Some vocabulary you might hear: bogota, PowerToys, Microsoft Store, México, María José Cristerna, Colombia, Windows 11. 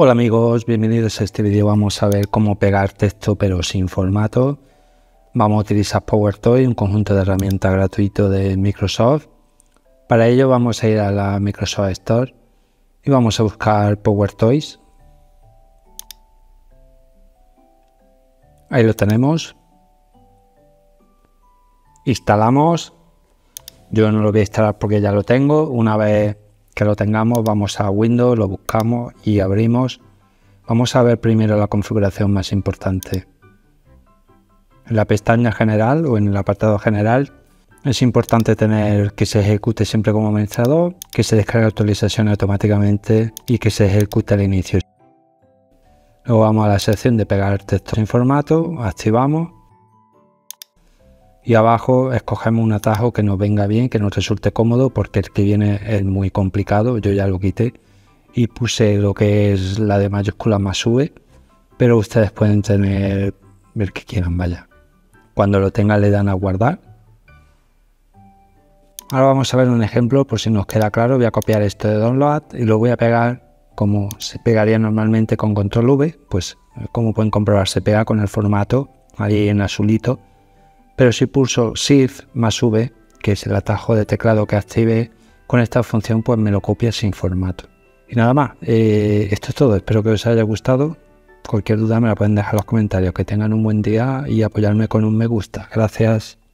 Hola amigos, bienvenidos a este vídeo. Vamos a ver cómo pegar texto pero sin formato. Vamos a utilizar PowerToys, un conjunto de herramientas gratuito de Microsoft. Para ello vamos a ir a la Microsoft Store y vamos a buscar PowerToys. Ahí lo tenemos. Instalamos. Yo no lo voy a instalar porque ya lo tengo. Una vez que lo tengamos, vamos a Windows, lo buscamos y abrimos. Vamos a ver primero la configuración más importante. En la pestaña general o en el apartado general es importante tener que se ejecute siempre como administrador, que se descargue actualizaciones automáticamente y que se ejecute al inicio. Luego vamos a la sección de pegar texto sin formato, activamos y abajo escogemos un atajo que nos venga bien, que nos resulte cómodo, porque el que viene es muy complicado. Yo ya lo quité y puse lo que es la de mayúsculas más V, pero ustedes pueden tener el que quieran, vaya. Cuando lo tengan le dan a guardar. Ahora vamos a ver un ejemplo por si nos queda claro. Voy a copiar esto de download y lo voy a pegar como se pegaría normalmente con Ctrl+V, pues como pueden comprobar se pega con el formato ahí en azulito, pero si pulso Shift más V, que es el atajo de teclado que active con esta función, pues me lo copia sin formato. Y nada más, esto es todo, espero que os haya gustado, cualquier duda me la pueden dejar en los comentarios, que tengan un buen día y apoyarme con un me gusta, gracias.